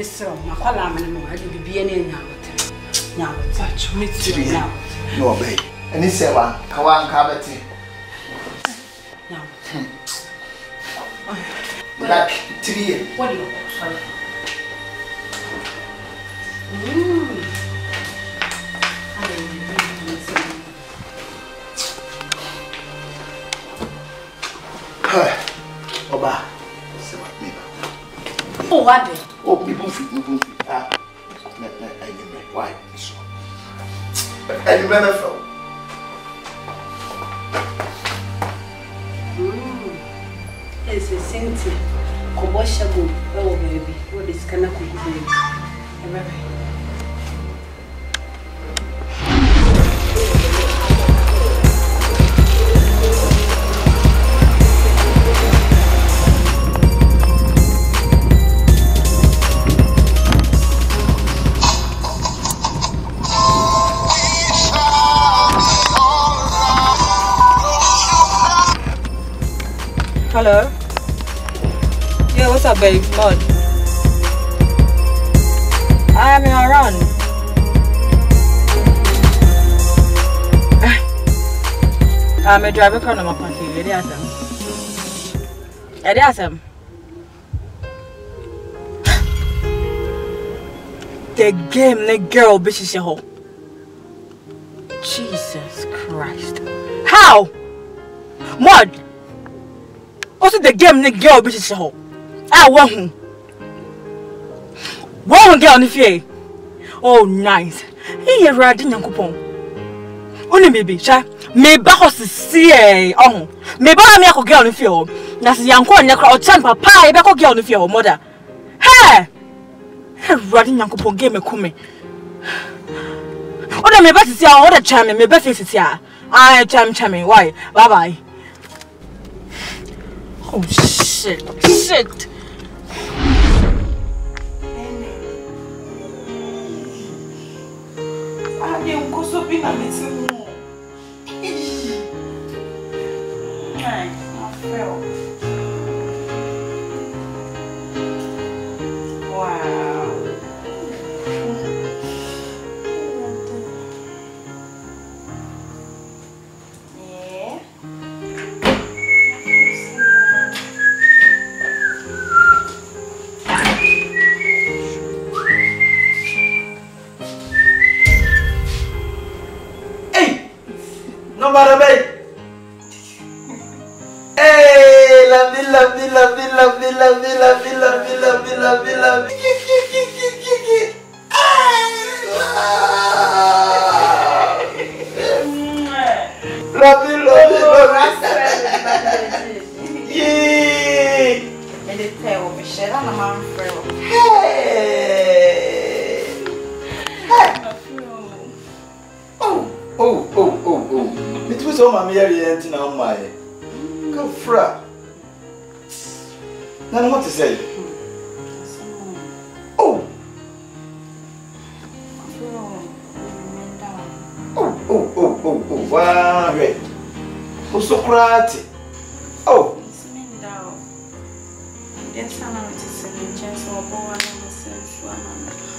No, babe. And this is one. Kawan Kabati. Now. Like 3 years. What do you want? Oba, say what me ba. Oh, what? Oh, people fit. Ah, let I give me. Why? So, I remember from. It's a senti. Kobosha go. Oh baby, what is kana kuku baby? Remember. Hello? Yeah, what's up, babe? Mod? I am around. I'm a driver car number party. It is awesome. The game, the girl, bitch is your home. Jesus Christ. How? Mod? Also, the game, the girl, bitch, is whole. I want him. One girl, if oh, nice. He is riding a coupon. Only maybe, sha. Maybe I was see. Oh, maybe I'm a girl if you. That's young one, your crowd, papa, I back a girl if your mother. Hey, riding a coupon game, a come. Oh, I may bet it's your other charming, maybe face it's here. I am charming. Why? Bye bye. Oh shit! I didn't go so big a meeting. I fell. Wow. Hey, love me. I'm here now, my good fra. Now, what to say? Oh, wow, great. Who's so pretty? Oh, yes, I'm not to say, just for one of the same.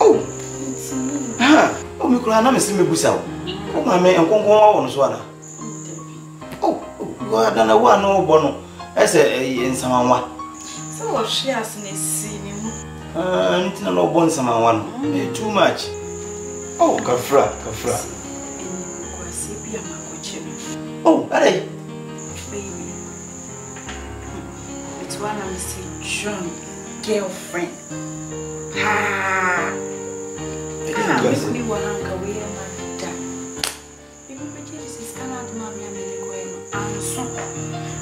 Oh, it's me. Ah, oh, my grandma is in the bush out. Oh, my man, I'm going on Swana. I don't know what no bono. I said, in Samawa. So she hasn't seen him. No bon Samawan. Too much. Oh, Kafra. Oh, hey, baby. It's one of my drunk girlfriend. Ah, I'm me one uncle. We are not done. Even British is cannot, mommy.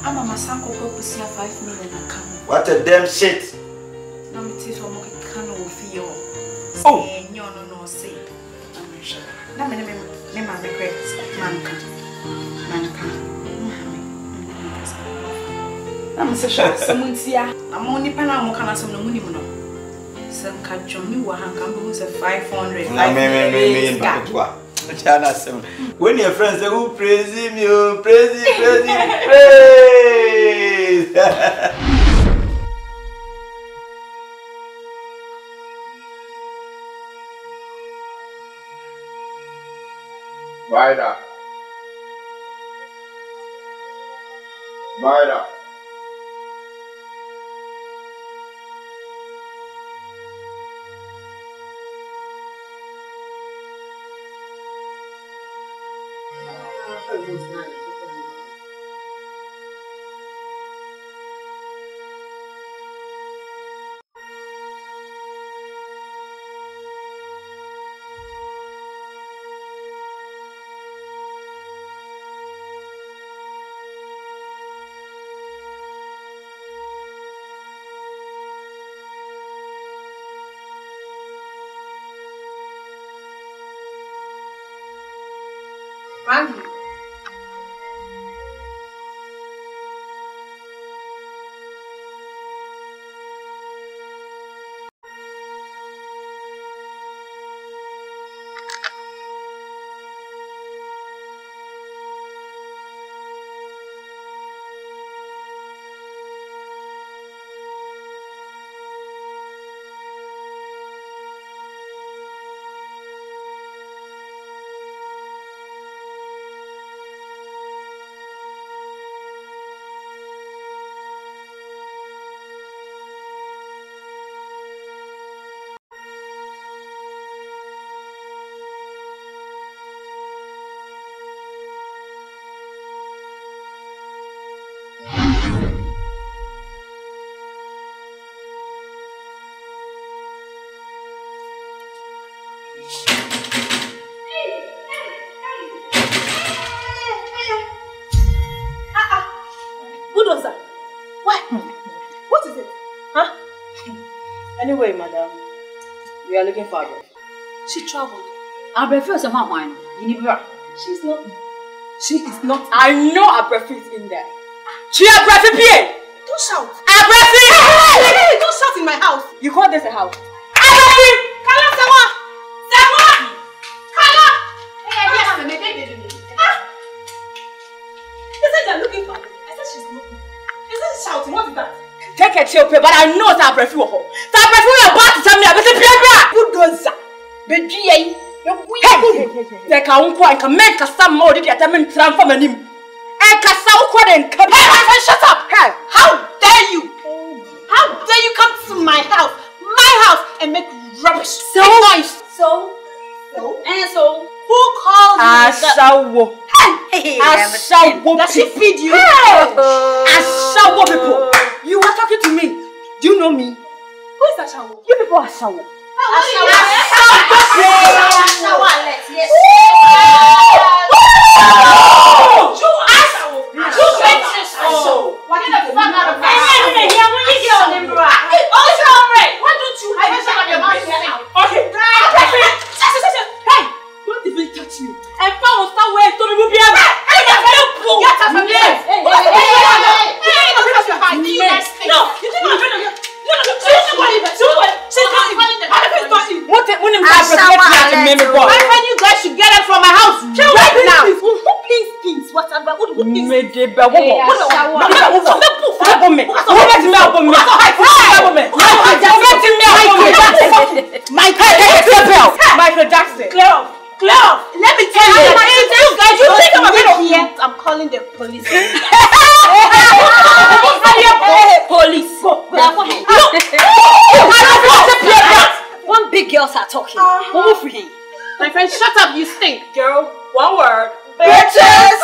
I'm a massacre for 5 million. What a damn shit! No, it is what I can feel. Oh, no, say. I'm sure. No, my regrets. I'm when your friends say, who praise him, you praise. Rider. Rider. Randy. Anyway, madam, we are looking for her. She traveled. Her breakfast is somehow mine. She's not. She is not. I know her breakfast is in there. She has breakfast here. Don't shout. Her breakfast. Hey, don't shout in my house. You call this a house? But I know that perfume. That perfume is bad to tell me. I said, "Put those up." But hey, they can't go and make us some more. They determine transform him. And Kasauko and Kabi. Hey, shut up! Hey, how dare you? How dare you come to my house, and make rubbish noise? So, who called you? Asawo. Hey, Asawo. Does she feed you? Asawo people. You are talking to me. Do you know me? Who is Ashawo? You people are Ashawo. Ashawo Alex, yes. Ashawo. Ashawo. What is the fuck out of that? Why don't you have some of your mouth? Okay. Hey, don't even touch me. And found some way to remove your mouth. Get us from there. No, you didn't want to. No, I find you guys should get out from my house right now. Who plays games? What about who plays games? Michael Jackson. Clear off. Clear off. Let me tell you. You guys, you think I'm a bit of here? I'm calling the police. Police. One big girls are talking. My friend, shut up, you stink. Girl, one word. Bitches!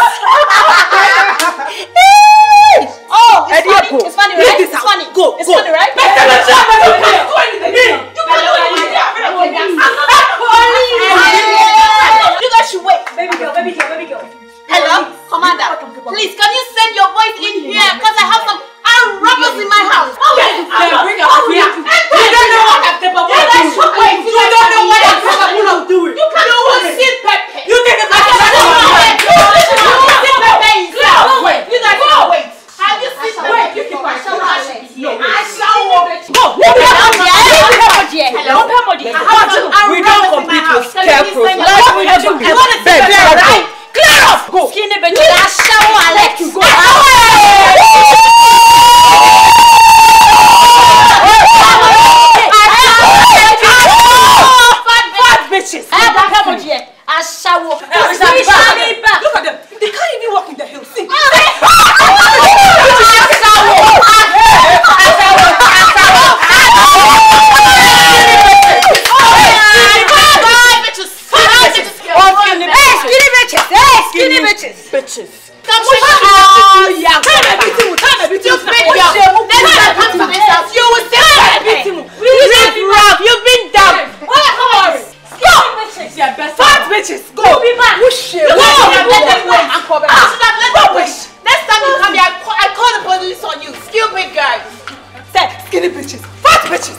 Oh, it's funny, right? It's funny. Go, it's funny, right? You guys should wait. Baby girl. Hello? Commander, please, can you send your boys in here? Because I have some rubbish in my house. Bring her up here. You don't know what I'm capable of. You don't know what I'm capable of doing. You can't see Pepe. You think it's like a You guys can't wait. Have you seen Pepe? You keep my show. I shall walk. We don't compete with scarecrows. Clear off. Go. Skinny, but I shall let you go. Bitches. Bitches. Oh, yeah. You've been dumped. Fat bitches. Go. Next time you come here, I call the police on you. Stupid guys. Skinny bitches. Fat bitches.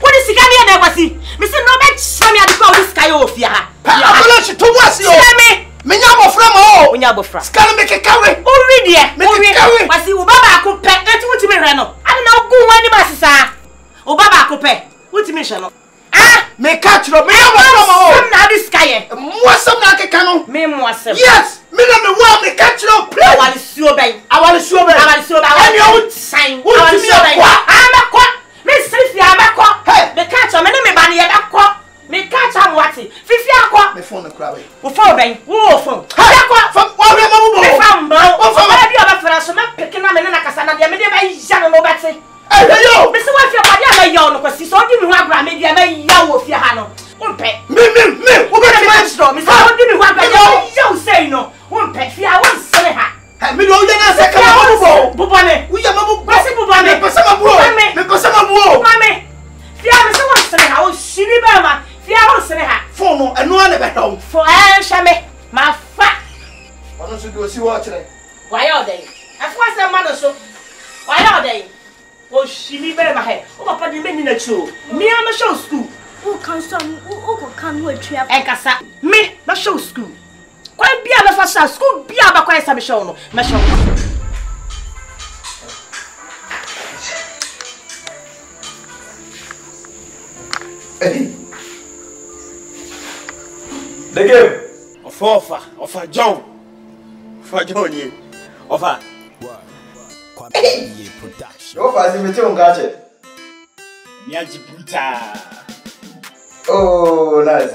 What is the guy was he? Mr. Nobet, Sammy, and call this guy off. Yes, me I want to me catch a many money and aqua. Me catch a watty. 50 aqua. Me phone the crabby. Who bang? Who phone? From all the from I picking up and I can send them. Miss Wafia, I am because she's only one gram. I may yell with your hand. Why are they? I force their mother so. Why are they? Oh, she be better my head. Oh, Papa, you mean the show? Me, I'm a show school. Who can some? Who can wait? Encassa. Me, my show school. Quite be a first school. Be a quite some show. My show. Hey. The game of offer John. For Johnny, offer. Hey, production. Offer, you meeting gadget. Oh, nice.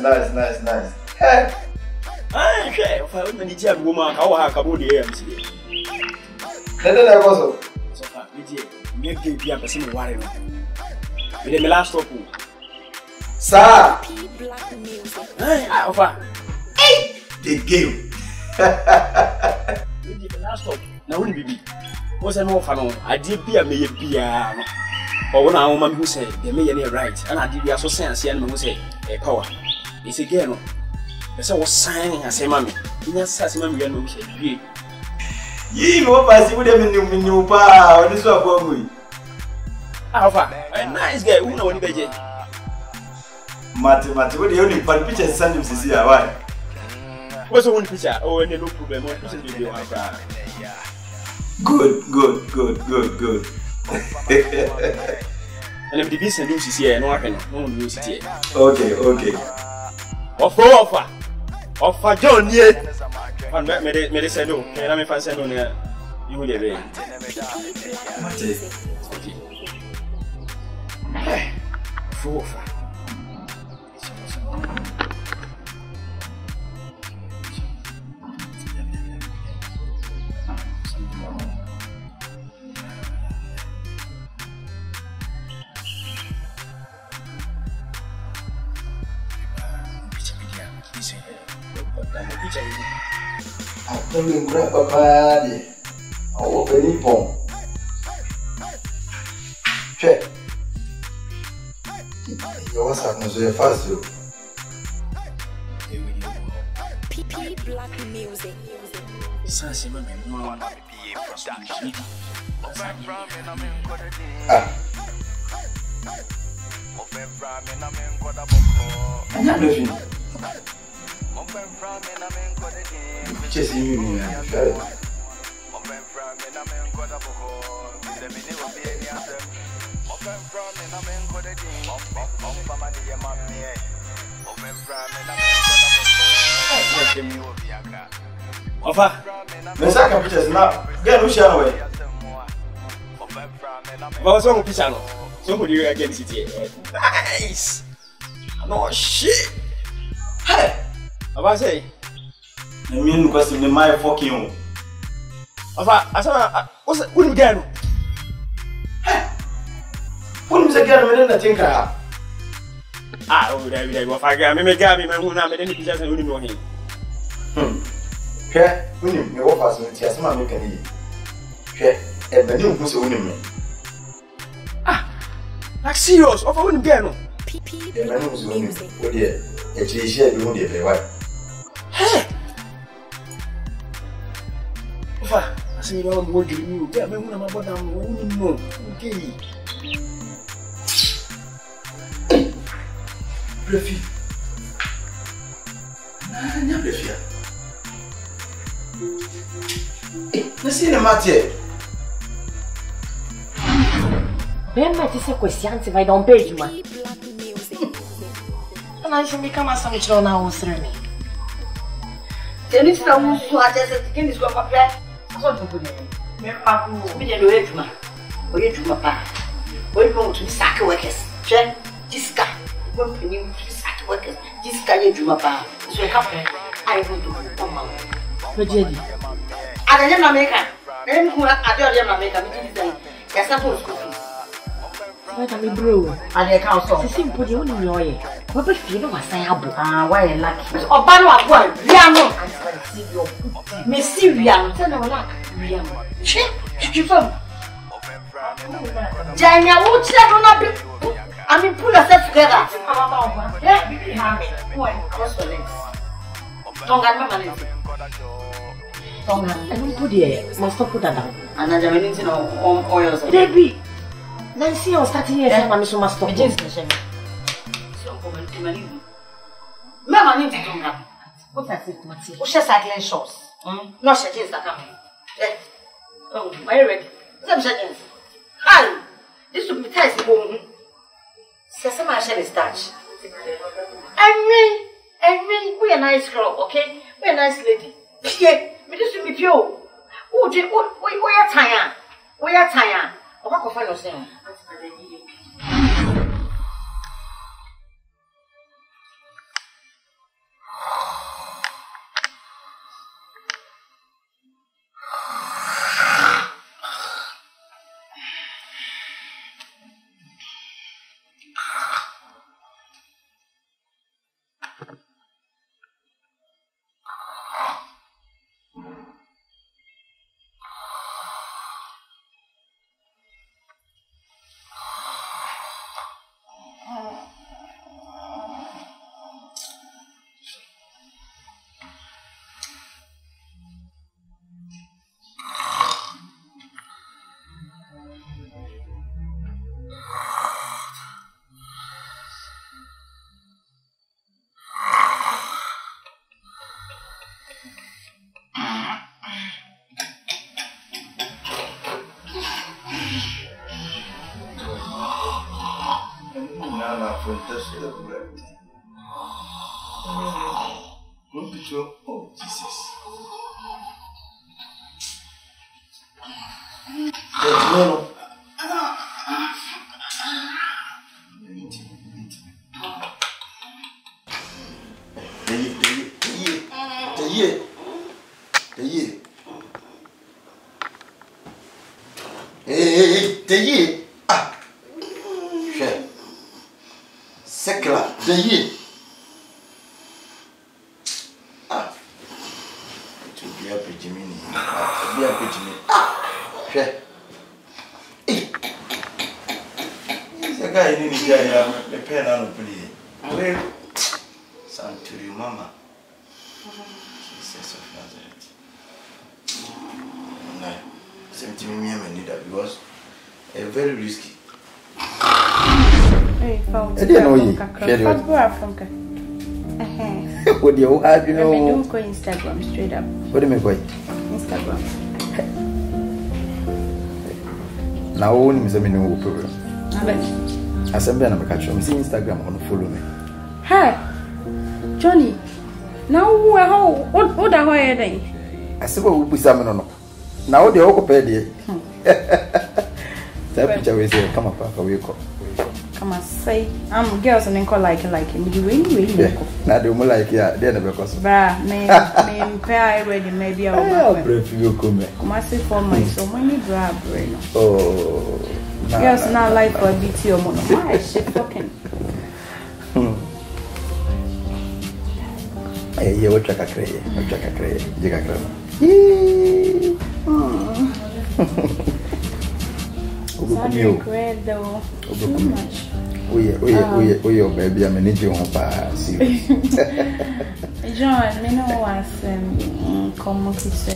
Hey, okay. Offer, we need to woman. How are Kabudi? Then I was so far. We did make you be a person worried. We did last stop. Sir. Hey, offer. Hey, the game. Now we be. What's an offer? I did be a may be a woman who said they may any right, and I did be so sense and who say a power. It's a game. As I was signing, I say, Mammy, in a sassman, we are no shade. You know, I would have been new power. This was a nice guy who know any better. Mathematics, what the only picture sent him to see a wife. What's the one picture? Oh, and no problem. Good. And if the business is here, no one can use it here. Okay. Offer, John, yet. And that made it said, oh, can I make a send on there? You would have been. Okay. Nice. No shit. Hey. What say? I mean, because you my fucking home. What's the girl? Hey. What's the girl? I think I have. Brevi, não brevi a, não sei nem matéria. Bem mais essa questão se vai dar beijo mas, não chame cama só me tirou na ostra me. Tem gente na rua suada se tem gente com papel, agora não pode. Meu papo, me deu o eito mas pá, hoje vamos ter saco workers, já disca. When you start working, this guy is doing bad. So I will do normal. What do you do? I don't know America. I don't know America. Yes, I'm from school. What am I bro? I can't also. This is important. You know it. What if you don't say abu? Ah, why you lack? Obano abu. Riano. Messi Riano. Tell me what lack. Riano. Che? You from? Janya, what you don't know? I mean, pull yourself together. Yeah, you can have it. Boy, cross your legs. Don't get my money. I don't put here. Must not put that down. And I'm going to on oils. Baby, then see you starting here. I'm going to must stop. Jeans, Michelle. So I'm going to my money. My money is going up. What is it, Matty? Who's just cycling shorts? No, she jeans that come. Yeah. Oh, are you ready? Some jeans. Hi, this will be tight. Sasa maisha ni starch. I mean, we a nice girl, okay? We a nice lady. Pie, me disu mi pio. Oje, we are tired. Oba ko fa no se. Oh, Jesus. No. The year. Ah. Share. Second, the year. What do you have? You know, I don't go Instagram straight up. What do you mean by Instagram? Now, only me no problem. I said, I'm seeing Instagram on follow me. Hi, Johnny. Now, what are you doing? I said, we'll put something on. Now, they're all prepared here. That picture is here. Come up, we call. I say, I'm girls and then call like him. You really now they more like yeah, they're never cause. Bruh, me pair already maybe I will. I prefer you come. Come say for my so many grab right now. Oh. Girls now like for BT or mono. My shit fucking. Hey, eu já cacrei, diga grama. Oye, baby, I'm in John, me no was como que se.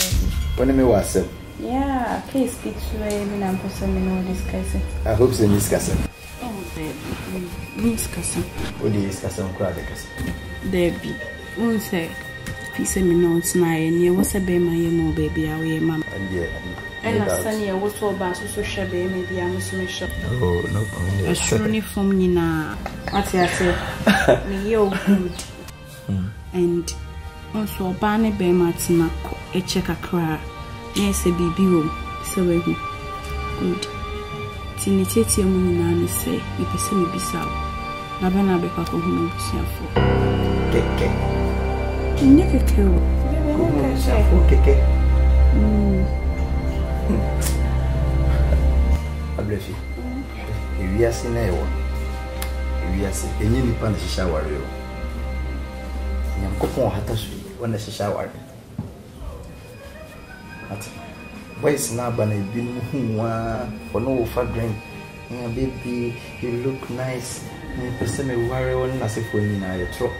When me was yeah, please speak to me. I'm going to discuss it. I hope so. Discuss it. Oh, baby, discuss it. What do you discuss? I'm glad because baby, you say, please me know it's my and you was a baby, my mom, baby, I will mama. And I stand here, what's all about social baby? Maybe I'm just make sure. Oh, no problem. I surely from you now. What you say? Me, you're good. And also, Barney baby, my tina, I check a cry. Yes, a baby, so we good. Tinitati, I'm say, you person will be sour. Nabana be papa who Keke. Keke. Ablefi. If we are seeing if we are seeing any nipan the shower, you. Yankopon hatasui when the shower. Why is Nabana been for no for drink? Baby, you look nice. You person me worry on as if we na your truck.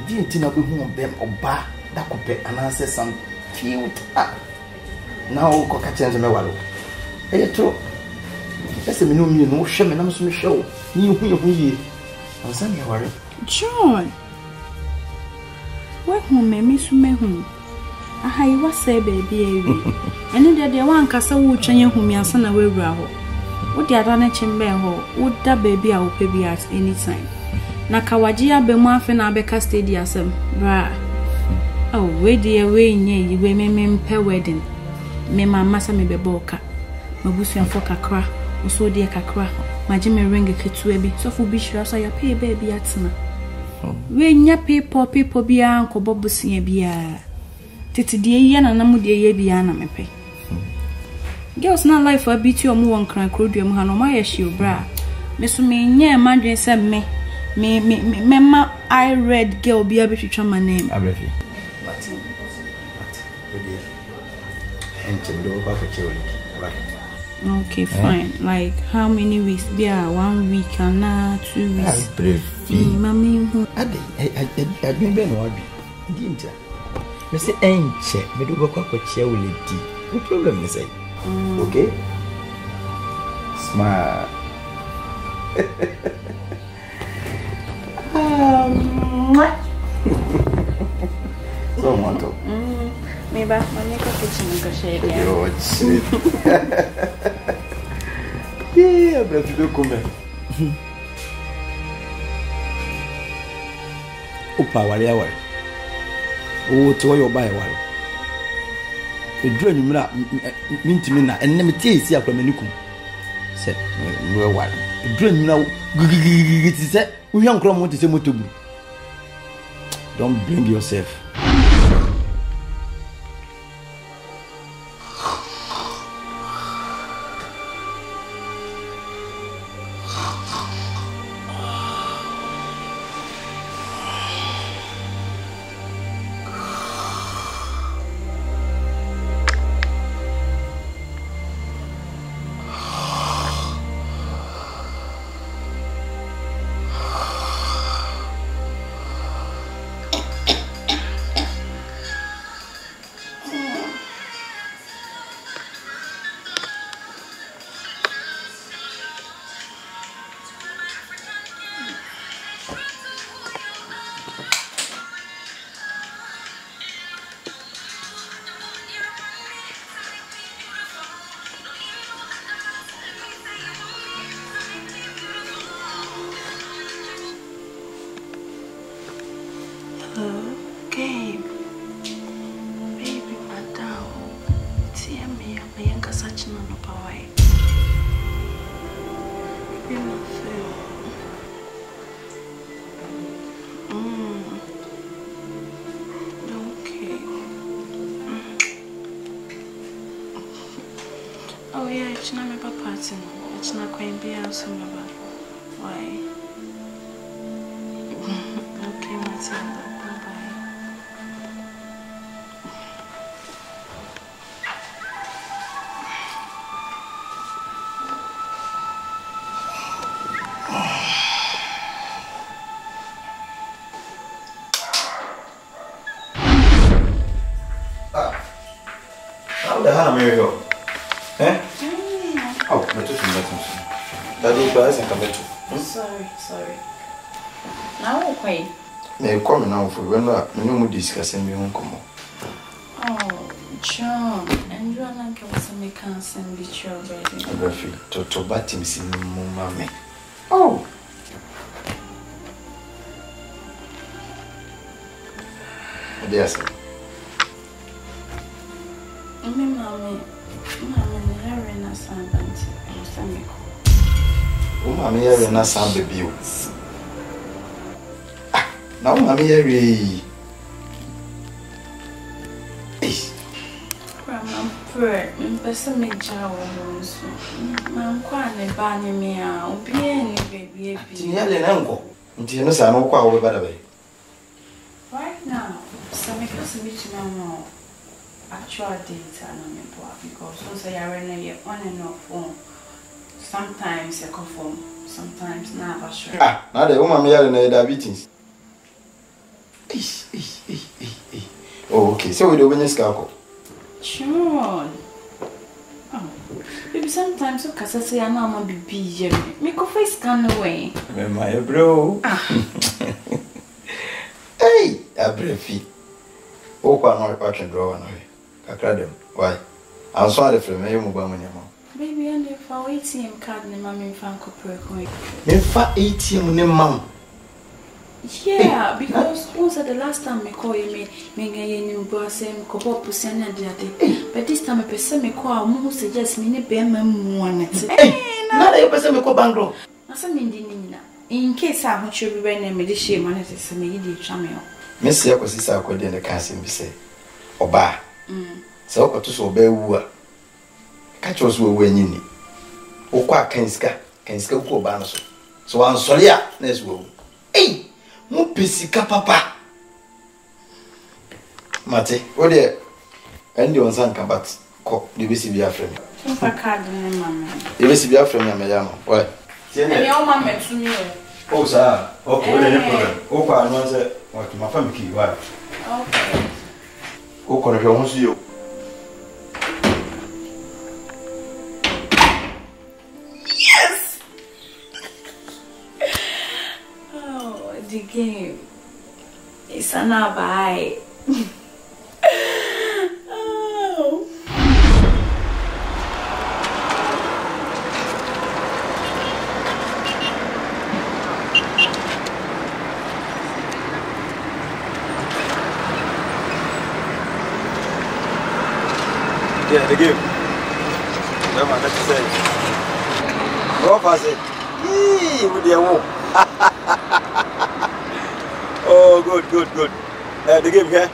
If you think about who them or bar that could be an answer some field up now, cocker change my wallet. Hey, true. That's a minimum, you know, shame and I'm so sure. You I'm sorry, worry. John, what home may miss me home? I was say, baby, and then there the one castle would change whom your son away. Would the other chamber would that baby I will baby at any time? Nakawajia be muffin abeka stadia sem bra. Oh, way dear way, ye, you may mem per wedding. Me, my master may be boka. My busian for cacra, or so dear cacra. My Jimmy ring a kitwebi, so for be sure I pay baby at summer. When ya pay poor people be uncle Bobusia be a titty dear yan and amu dear be anna me pay. Girls not life for beat your moon crank crude your monomaya shield bra. Miss me, yea, Mandarin sent me. Me, I read girl be able to try my name. I read it. Okay, fine. Like how many weeks? Yeah, 1 week and 2 weeks. Mammy, I remember what I didn't. Mr. Enche, we do go up a chair with lady. No problem, Miss. Okay, smile. So want to? Maybe I make a kitchen and go share. Oh, shit! Yeah, but you do come. Opa, wali awal. Oh, to your buy awal. The drone you mira, minti mina, and name tea is here from Menukum. Said, we are wild. The drone now, it is said, we young crumb want to say mutubu. Don't blame yourself. It's not going to be out soon, but why? Okay, my son, bye bye. Hannah Mary here. Eh? Mm. Oh, but just that. Daddy, but I think I'm better. Sorry. Now, okay. May come now for when I know discussing me on come. Oh, John, and you are not going to make us and be children. I'm afraid to bat him, see, Mammy. Oh. Yes, sir. Right now, some people to know actual dates are not important because once I are on and off phone, sometimes I conform, sometimes not sure. Ah, now the woman here in diabetes. Oh, okay. So we do when you scarco. Sure. Oh, maybe sometimes you can say I'm not be busy. Make a face scan away. My bro. Hey, a briefie. Oh, I'm not watching draw one away. Why? I'm sorry for me, baby, and if I wait, ATM card, and mammy, Franco, if I ATM, yeah, because once at the last time I call you, me, boss, and couple percent and the but this time I person me call, who suggests me, Bem, one. Hey, now that you person me call Bangro. I said, in case I want you to be ready, this shame, and it's a immediate channel. Miss Yakos is our good in the casting, we say, Oba. So, I just obey woo. Catch us when you need. O quack can scale go banaso. So I'm sorry, let's go. Hey, mo pisica papa. Mate, what there? And you on Sanka, but cop the BCBA friend. The BCBA friend, madam. What? Oh, sir. Okay, no problem. Oh, I what my family, why? Okay. Who can help you? Yes! Oh, the game. It's an alibi. Oh. Yeah, the game. Never, that's the same. Go pass it. Yee, with the woo. Oh, good. The game here.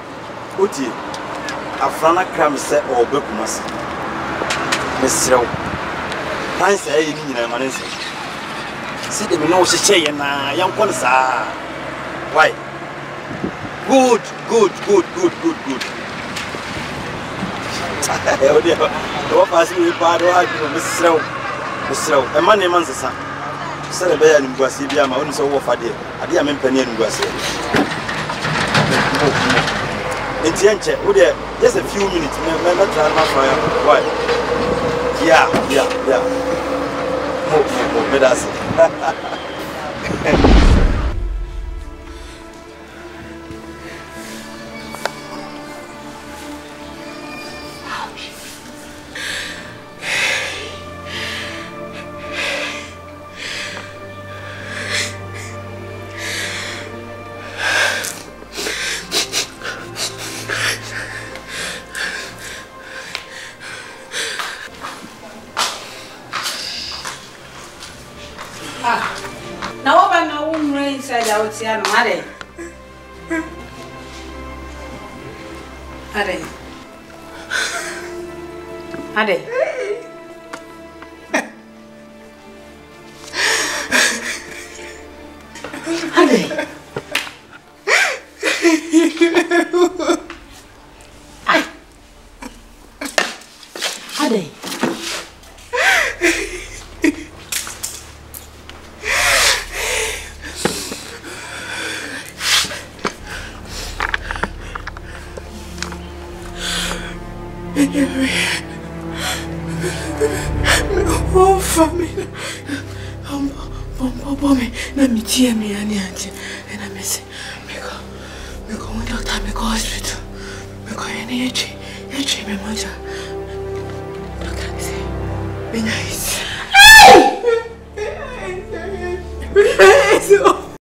Uti. Afrana cram set or Bukumas. Miss Row. I say, you know, man. See, they know she's saying, young Ponsa. Why? Good. What was you bad or Miss Row? Miss Row, a man named Mansa. Celebrate and Guasibia, my own so offered it. I didn't mean Penny and Guasia. It's Yanche, oh, there, just a few minutes. Remember, fire. Why? Yeah. Oh, let us. Oh, family. Mommy, let me tear me and I miss it. We go to doctor, we go hospital. We go any age, my mother. Look at this. Be nice.